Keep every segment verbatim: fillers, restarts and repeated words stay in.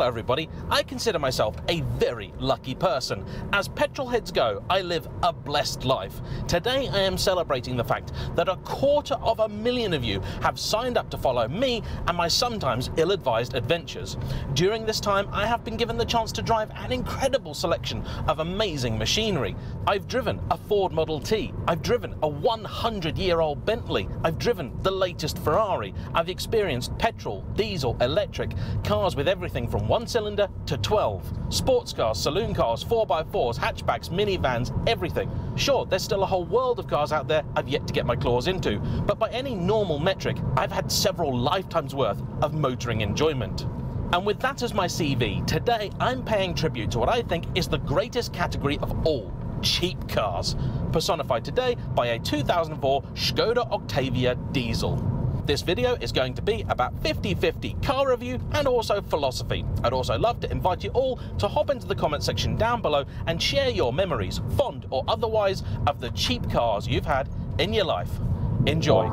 Hello everybody, I consider myself a very lucky person. As petrol heads go, I live a blessed life. Today I am celebrating the fact that a quarter of a million of you have signed up to follow me and my sometimes ill-advised adventures. During this time I have been given the chance to drive an incredible selection of amazing machinery. I've driven a Ford Model T, I've driven a hundred-year-old Bentley, I've driven the latest Ferrari, I've experienced petrol, diesel, electric, cars with everything from one cylinder to twelve. Sports cars, saloon cars, four by fours, hatchbacks, minivans, everything. Sure, there's still a whole world of cars out there I've yet to get my claws into, but by any normal metric, I've had several lifetimes worth of motoring enjoyment. And with that as my C V, today I'm paying tribute to what I think is the greatest category of all, cheap cars, personified today by a two thousand four Skoda Octavia diesel. This video is going to be about fifty fifty car review and also philosophy. I'd also love to invite you all to hop into the comment section down below and share your memories, fond or otherwise, of the cheap cars you've had in your life. Enjoy.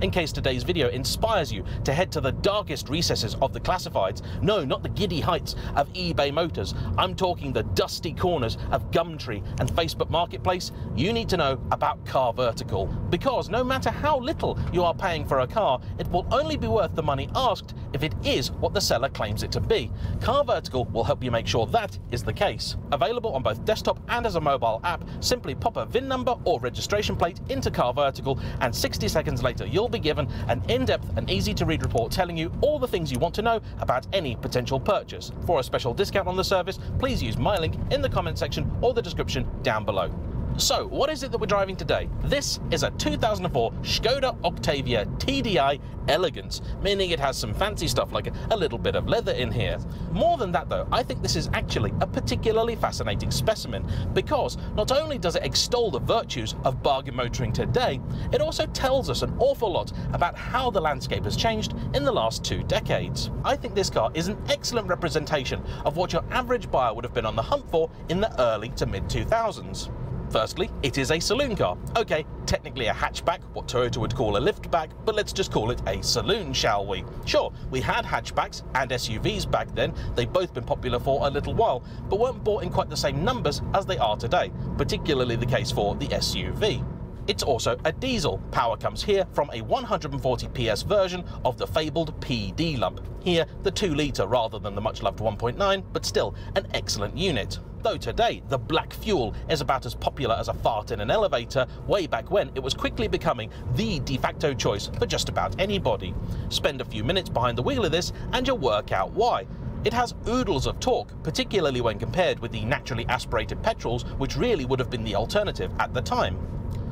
In case today's video inspires you to head to the darkest recesses of the classifieds, no, not the giddy heights of eBay Motors, I'm talking the dusty corners of Gumtree and Facebook Marketplace, you need to know about CarVertical. Because no matter how little you are paying for a car, it will only be worth the money asked if it is what the seller claims it to be. CarVertical will help you make sure that is the case. Available on both desktop and as a mobile app, simply pop a V I N number or registration plate into CarVertical and sixty seconds later you'll be be given an in-depth and easy-to-read report telling you all the things you want to know about any potential purchase. For a special discount on the service, please use my link in the comment section or the description down below. So, what is it that we're driving today? This is a two thousand four Skoda Octavia T D I Elegance, meaning it has some fancy stuff like a little bit of leather in here. More than that though, I think this is actually a particularly fascinating specimen because not only does it extol the virtues of bargain motoring today, it also tells us an awful lot about how the landscape has changed in the last two decades. I think this car is an excellent representation of what your average buyer would have been on the hunt for in the early to mid two thousands. Firstly, it is a saloon car. Okay, technically a hatchback, what Toyota would call a liftback, but let's just call it a saloon, shall we? Sure, we had hatchbacks and S U Vs back then. They've both been popular for a little while, but weren't bought in quite the same numbers as they are today, particularly the case for the S U V. It's also a diesel. Power comes here from a one hundred forty P S version of the fabled P D lump. Here, the two litre rather than the much-loved one point nine, but still an excellent unit. Though today, the black fuel is about as popular as a fart in an elevator, way back when it was quickly becoming the de facto choice for just about anybody. Spend a few minutes behind the wheel of this and you'll work out why. It has oodles of torque, particularly when compared with the naturally aspirated petrols, which really would have been the alternative at the time.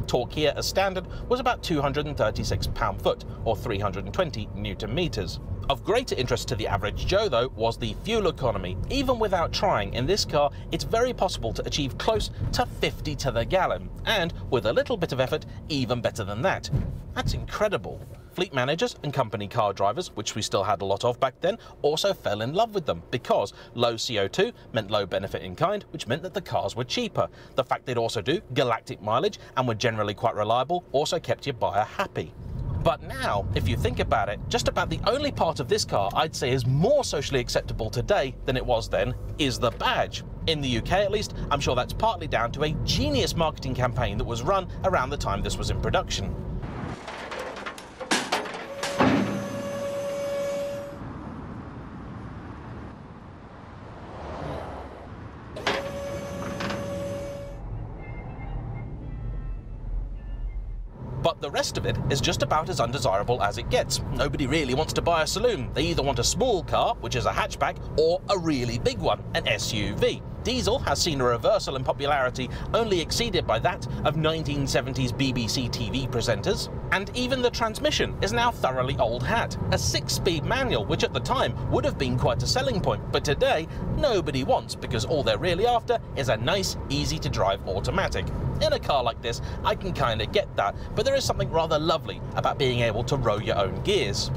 Torque here as standard was about two hundred thirty-six pound-foot or three hundred twenty newton meters. Of greater interest to the average Joe though was the fuel economy. Even without trying, in this car it's very possible to achieve close to fifty to the gallon, and with a little bit of effort even better than that. That's incredible. Fleet managers and company car drivers, which we still had a lot of back then, also fell in love with them because low C O two meant low benefit in kind, which meant that the cars were cheaper. The fact they'd also do galactic mileage and were generally quite reliable also kept your buyer happy. But now, if you think about it, just about the only part of this car I'd say is more socially acceptable today than it was then is the badge. In the U K at least, I'm sure that's partly down to a genius marketing campaign that was run around the time this was in production. But the rest of it is just about as undesirable as it gets. Nobody really wants to buy a saloon. They either want a small car, which is a hatchback, or a really big one, an S U V. Diesel has seen a reversal in popularity, only exceeded by that of nineteen seventies B B C T V presenters. And even the transmission is now thoroughly old hat. A six-speed manual, which at the time would have been quite a selling point, but today nobody wants because all they're really after is a nice, easy-to-drive automatic. In a car like this, I can kind of get that, but there is something rather lovely about being able to row your own gears.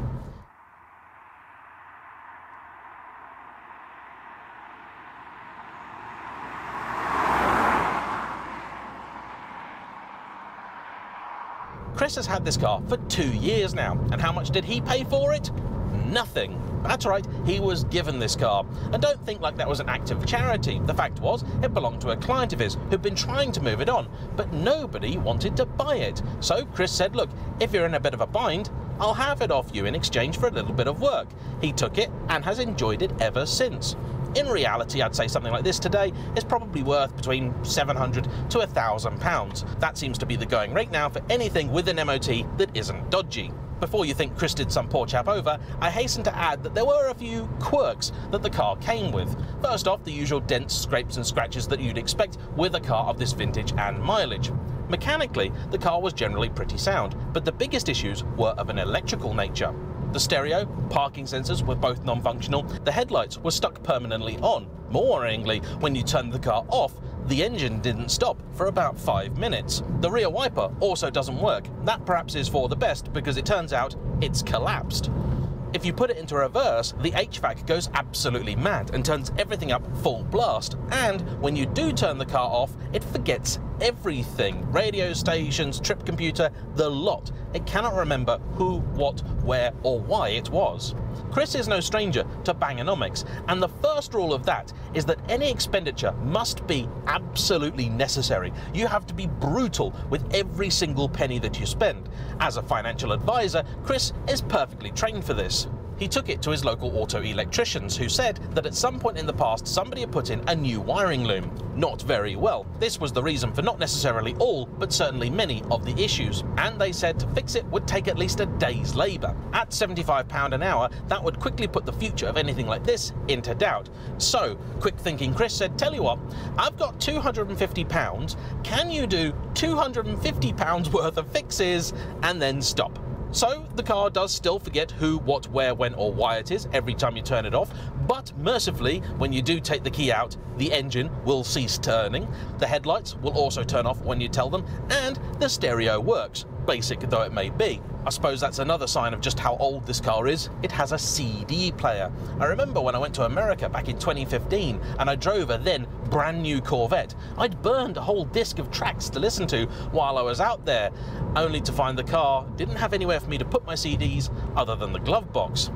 Chris has had this car for two years now, and how much did he pay for it? Nothing. That's right, he was given this car. And don't think like that was an act of charity. The fact was, it belonged to a client of his who'd been trying to move it on, but nobody wanted to buy it. So Chris said, look, if you're in a bit of a bind, I'll have it off you in exchange for a little bit of work. He took it and has enjoyed it ever since. In reality, I'd say something like this today is probably worth between seven hundred to a thousand pounds. That seems to be the going rate now for anything with an M O T that isn't dodgy. Before you think Chris did some poor chap over, I hasten to add that there were a few quirks that the car came with. First off, the usual dents, scrapes and scratches that you'd expect with a car of this vintage and mileage. Mechanically, the car was generally pretty sound, but the biggest issues were of an electrical nature. The stereo, parking sensors were both non-functional, the headlights were stuck permanently on. More worryingly, when you turned the car off, the engine didn't stop for about five minutes. The rear wiper also doesn't work. That perhaps is for the best, because it turns out it's collapsed. If you put it into reverse, the H V A C goes absolutely mad and turns everything up full blast. And when you do turn the car off, it forgets everything. Radio stations, trip computer, the lot. It cannot remember who, what, where or why it was. Chris is no stranger to Bangonomics, and the first rule of that is that any expenditure must be absolutely necessary. You have to be brutal with every single penny that you spend. As a financial advisor, Chris is perfectly trained for this. He took it to his local auto electricians, who said that at some point in the past somebody had put in a new wiring loom. Not very well. This was the reason for not necessarily all, but certainly many of the issues, and they said to fix it would take at least a day's labour. At seventy-five pounds an hour, that would quickly put the future of anything like this into doubt. So, quick thinking Chris said, tell you what, I've got two hundred and fifty pounds, can you do two hundred and fifty pounds worth of fixes and then stop? So the car does still forget who, what, where, when or why it is every time you turn it off, but mercifully, when you do take the key out, the engine will cease turning, the headlights will also turn off when you tell them, and the stereo works, basic though it may be. I suppose that's another sign of just how old this car is. It has a C D player. I remember when I went to America back in twenty fifteen and I drove a then brand new Corvette. I'd burned a whole disc of tracks to listen to while I was out there, only to find the car didn't have anywhere for me to put my C Ds other than the glove box.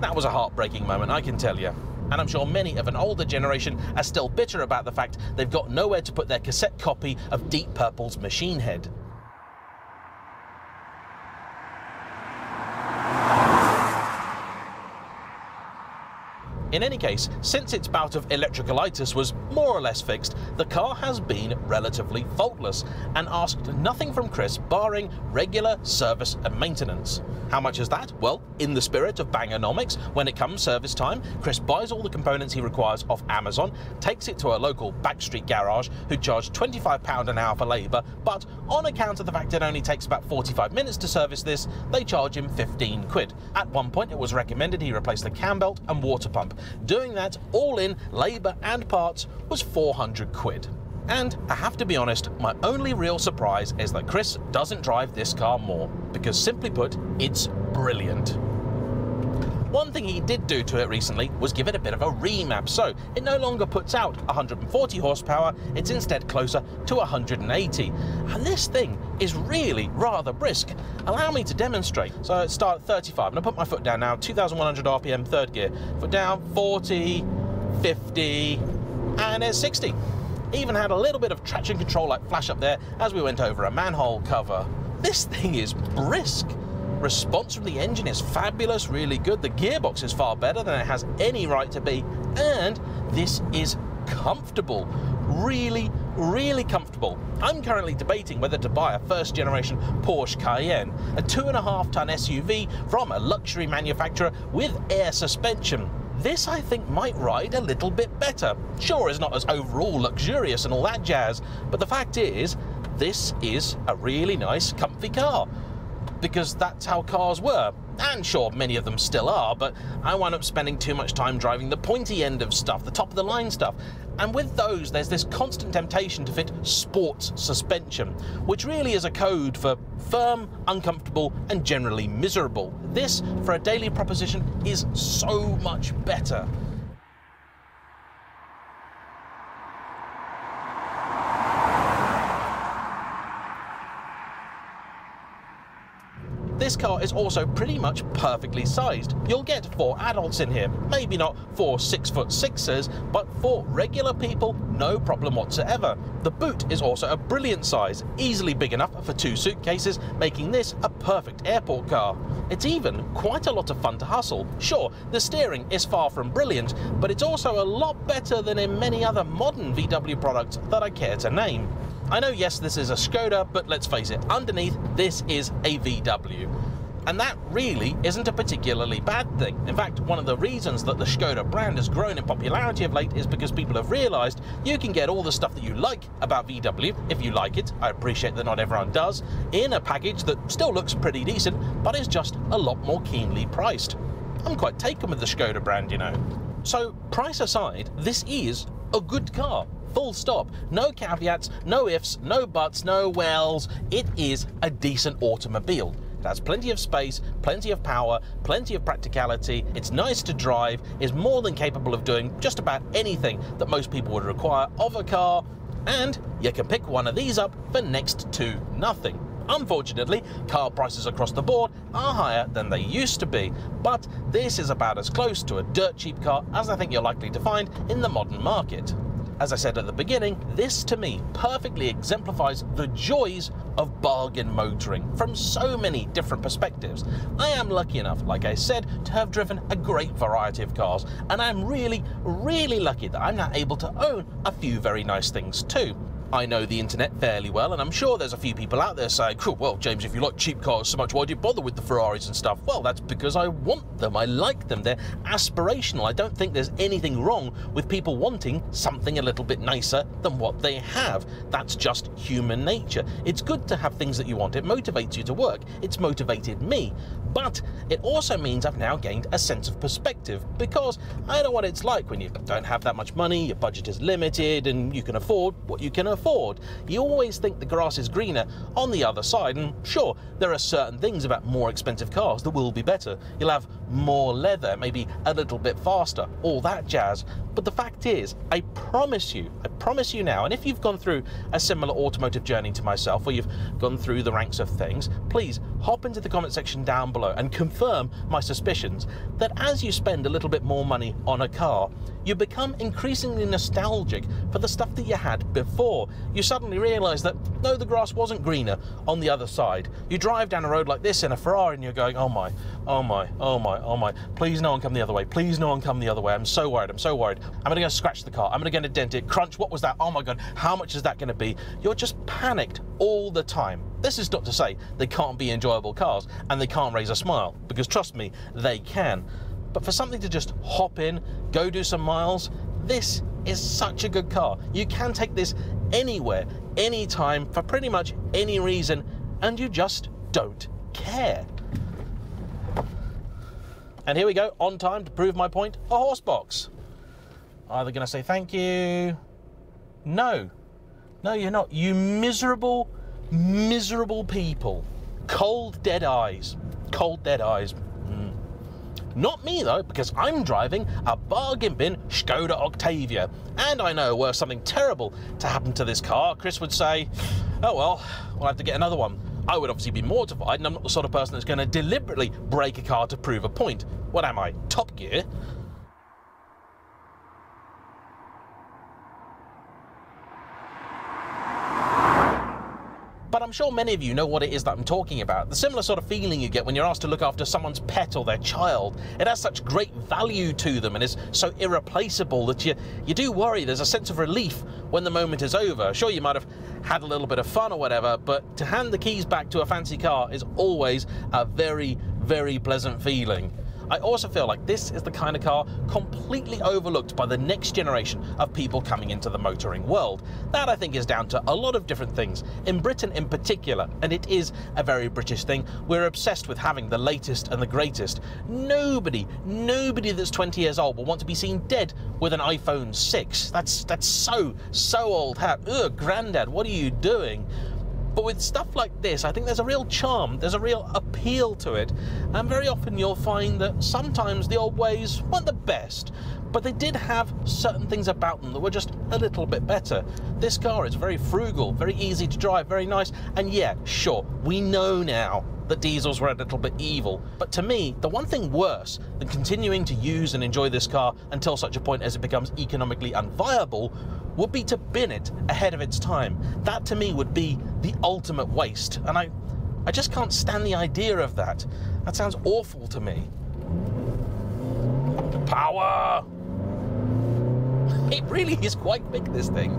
That was a heartbreaking moment, I can tell you. And I'm sure many of an older generation are still bitter about the fact they've got nowhere to put their cassette copy of Deep Purple's Machine Head. In any case, since its bout of electricalitis was more or less fixed, the car has been relatively faultless and asked nothing from Chris barring regular service and maintenance. How much is that? Well, in the spirit of Bangonomics, when it comes service time, Chris buys all the components he requires off Amazon, takes it to a local backstreet garage who charge twenty-five pounds an hour for labour, but on account of the fact it only takes about forty-five minutes to service this, they charge him fifteen quid. At one point, it was recommended he replace the cam belt and water pump. Doing that, all in, labour and parts, was four hundred quid. And I have to be honest, my only real surprise is that Chris doesn't drive this car more, because simply put, it's brilliant. One thing he did do to it recently was give it a bit of a remap, so it no longer puts out one hundred and forty horsepower, it's instead closer to one hundred and eighty. And this thing is really rather brisk. Allow me to demonstrate. So I start at thirty-five, and I put my foot down now, two thousand one hundred R P M, third gear. Foot down, forty, fifty, and it's sixty. Even had a little bit of traction control light flash up there as we went over a manhole cover. This thing is brisk. Response from the engine is fabulous, really good. The gearbox is far better than it has any right to be, and this is comfortable, really, really comfortable. I'm currently debating whether to buy a first-generation Porsche Cayenne, a two and a half ton S U V from a luxury manufacturer with air suspension. This, I think, might ride a little bit better. Sure, it's not as overall luxurious and all that jazz, but the fact is, this is a really nice, comfy car. Because that's how cars were, and sure, many of them still are, but I wound up spending too much time driving the pointy end of stuff, the top of the line stuff, and with those there's this constant temptation to fit sports suspension, which really is a code for firm, uncomfortable and generally miserable. This, for a daily proposition, is so much better. This car is also pretty much perfectly sized. You'll get four adults in here, maybe not four six foot sixes, but four regular people, no problem whatsoever. The boot is also a brilliant size, easily big enough for two suitcases, making this a perfect airport car. It's even quite a lot of fun to hustle. Sure, the steering is far from brilliant, but it's also a lot better than in many other modern V W products that I care to name. I know, yes, this is a Skoda, but let's face it, underneath, this is a V W. And that really isn't a particularly bad thing. In fact, one of the reasons that the Skoda brand has grown in popularity of late is because people have realized you can get all the stuff that you like about V W, if you like it, I appreciate that not everyone does, in a package that still looks pretty decent, but is just a lot more keenly priced. I'm quite taken with the Skoda brand, you know. So price aside, this is a good car. Full stop. No caveats, no ifs, no buts, no wells. It is a decent automobile. It has plenty of space, plenty of power, plenty of practicality. It's nice to drive, is more than capable of doing just about anything that most people would require of a car, and you can pick one of these up for next to nothing. Unfortunately, car prices across the board are higher than they used to be, but this is about as close to a dirt cheap car as I think you're likely to find in the modern market. As I said at the beginning, this to me perfectly exemplifies the joys of bargain motoring from so many different perspectives. I am lucky enough, like I said, to have driven a great variety of cars, and I'm really, really lucky that I'm now able to own a few very nice things too. I know the internet fairly well, and I'm sure there's a few people out there saying, oh, well, James, if you like cheap cars so much, why do you bother with the Ferraris and stuff? Well, that's because I want them. I like them. They're aspirational. I don't think there's anything wrong with people wanting something a little bit nicer than what they have. That's just human nature. It's good to have things that you want. It motivates you to work. It's motivated me. But it also means I've now gained a sense of perspective, because I know what it's like when you don't have that much money, your budget is limited, and you can afford what you can afford. afford. You always think the grass is greener on the other side, and sure, there are certain things about more expensive cars that will be better. You'll have more leather, maybe a little bit faster, all that jazz. But the fact is, I promise you, I promise you now, and if you've gone through a similar automotive journey to myself, or you've gone through the ranks of things, please hop into the comment section down below and confirm my suspicions that as you spend a little bit more money on a car, you become increasingly nostalgic for the stuff that you had before. You suddenly realise that, no, the grass wasn't greener on the other side. You drive down a road like this in a Ferrari and you're going, oh my, oh my, oh my, oh my, please no one come the other way, please no one come the other way, I'm so worried, I'm so worried. I'm gonna go scratch the car, I'm gonna go and dent it, crunch, what was that, oh my God, how much is that gonna be? You're just panicked all the time. This is not to say they can't be enjoyable cars and they can't raise a smile, because trust me, they can. But for something to just hop in, go do some miles, this is such a good car. You can take this anywhere, anytime, for pretty much any reason, and you just don't care. And here we go, on time to prove my point, a horse box. Either gonna say thank you, no, no you're not, you miserable, miserable people. Cold dead eyes, cold dead eyes. Not me though, because I'm driving a bargain bin Skoda Octavia. And I know were something terrible to happen to this car, Chris would say, oh well, we'll have to get another one. I would obviously be mortified, and I'm not the sort of person that's going to deliberately break a car to prove a point. What am I, Top Gear? But I'm sure many of you know what it is that I'm talking about. The similar sort of feeling you get when you're asked to look after someone's pet or their child. It has such great value to them and is so irreplaceable that you, you do worry. There's a sense of relief when the moment is over. Sure, you might have had a little bit of fun or whatever, but to hand the keys back to a fancy car is always a very, very pleasant feeling. I also feel like this is the kind of car completely overlooked by the next generation of people coming into the motoring world. That, I think, is down to a lot of different things, in Britain in particular, and it is a very British thing. We're obsessed with having the latest and the greatest. Nobody, nobody that's twenty years old will want to be seen dead with an iPhone six. That's, that's so, so old hat. Ugh, granddad, what are you doing? But with stuff like this, I think there's a real charm, there's a real appeal to it, and very often you'll find that sometimes the old ways weren't the best, but they did have certain things about them that were just a little bit better. This car is very frugal, very easy to drive, very nice, and yeah, sure, we know now the diesels were a little bit evil. But to me, the one thing worse than continuing to use and enjoy this car until such a point as it becomes economically unviable would be to bin it ahead of its time. That to me would be the ultimate waste, and I, I just can't stand the idea of that. That sounds awful to me. Power! It really is quite big, this thing.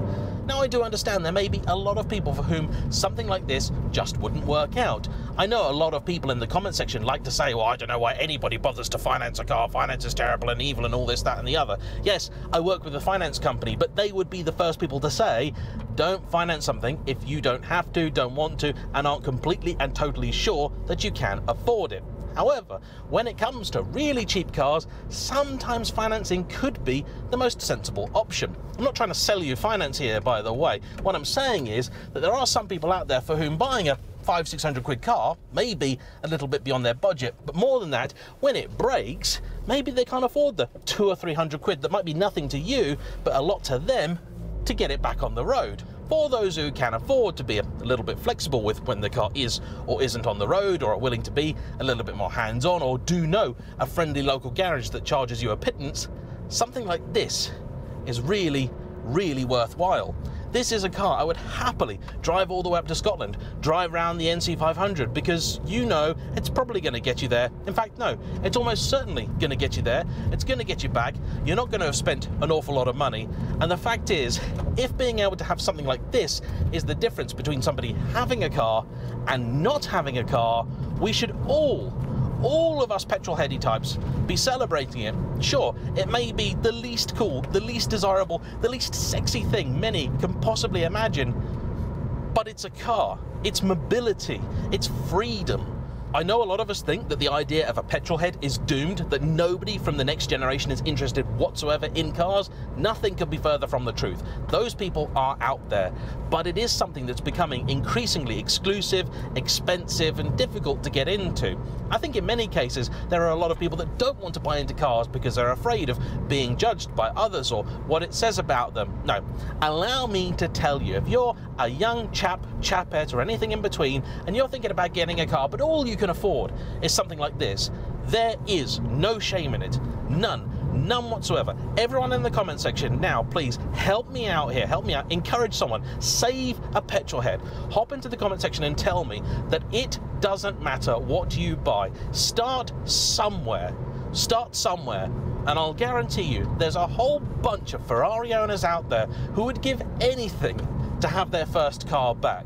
Now, I do understand there may be a lot of people for whom something like this just wouldn't work out. I know a lot of people in the comment section like to say, well, I don't know why anybody bothers to finance a car. Finance is terrible and evil and all this, that and the other. Yes, I work with a finance company, but they would be the first people to say, don't finance something if you don't have to, don't want to, and aren't completely and totally sure that you can afford it. However, when it comes to really cheap cars, sometimes financing could be the most sensible option. I'm not trying to sell you finance here, by the way. What I'm saying is that there are some people out there for whom buying a five, six hundred quid car may be a little bit beyond their budget, but more than that, when it breaks, maybe they can't afford the two or three hundred quid that might be nothing to you, but a lot to them to get it back on the road. For those who can afford to be a little bit flexible with when the car is or isn't on the road, or are willing to be a little bit more hands-on, or do know a friendly local garage that charges you a pittance, something like this is really, really worthwhile. This is a car I would happily drive all the way up to Scotland, drive around the N C five hundred, because you know it's probably going to get you there. In fact, no, it's almost certainly going to get you there. It's going to get you back. You're not going to have spent an awful lot of money. And the fact is, if being able to have something like this is the difference between somebody having a car and not having a car, we should all all of us petrol-heady types be celebrating it. Sure, it may be the least cool, the least desirable, the least sexy thing many can possibly imagine, but it's a car, it's mobility, it's freedom. I know a lot of us think that the idea of a petrol head is doomed, that nobody from the next generation is interested whatsoever in cars. Nothing could be further from the truth. Those people are out there, but it is something that's becoming increasingly exclusive, expensive, and difficult to get into. I think in many cases, there are a lot of people that don't want to buy into cars because they're afraid of being judged by others or what it says about them. No, allow me to tell you, if you're a young chap, chapette, or anything in between, and you're thinking about getting a car, but all you can afford is something like this, there is no shame in it. None. None whatsoever. Everyone in the comment section now, please help me out here. Help me out. Encourage someone. Save a petrol head. Hop into the comment section and tell me that it doesn't matter what you buy. Start somewhere. Start somewhere. And I'll guarantee you there's a whole bunch of Ferrari owners out there who would give anything to have their first car back.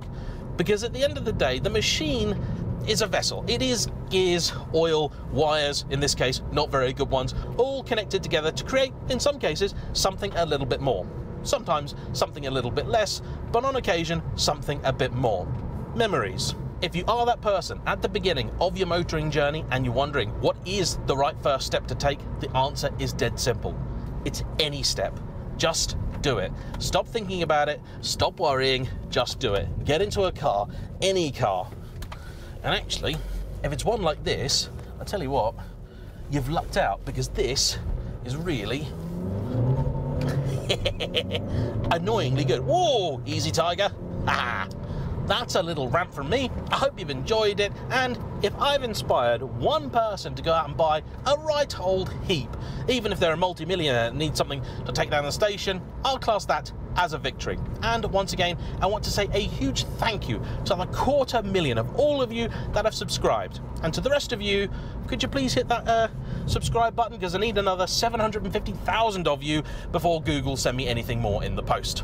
Because at the end of the day, the machine is a vessel. It is gears, oil, wires, in this case, not very good ones, all connected together to create, in some cases, something a little bit more. Sometimes something a little bit less, but on occasion, something a bit more. Memories. If you are that person at the beginning of your motoring journey and you're wondering what is the right first step to take, the answer is dead simple. It's any step. Just do it. Stop thinking about it. Stop worrying. Just do it. Get into a car, any car. And actually, if it's one like this, I'll tell you what, you've lucked out, because this is really annoyingly good. Whoa, easy, tiger. Ah, that's a little rant from me. I hope you've enjoyed it. And if I've inspired one person to go out and buy a right old heap, even if they're a multi-millionaire and need something to take down the station, I'll class that as a victory. And once again, I want to say a huge thank you to the quarter million of all of you that have subscribed. And to the rest of you, could you please hit that uh, subscribe button, because I need another seven hundred fifty thousand of you before Google send me anything more in the post.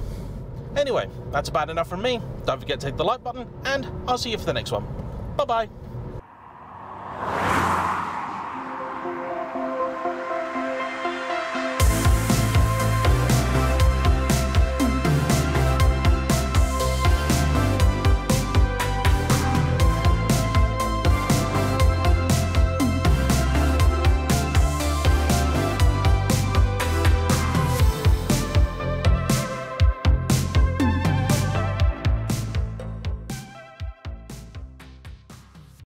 Anyway, that's about enough from me. Don't forget to hit the like button, and I'll see you for the next one. Bye-bye.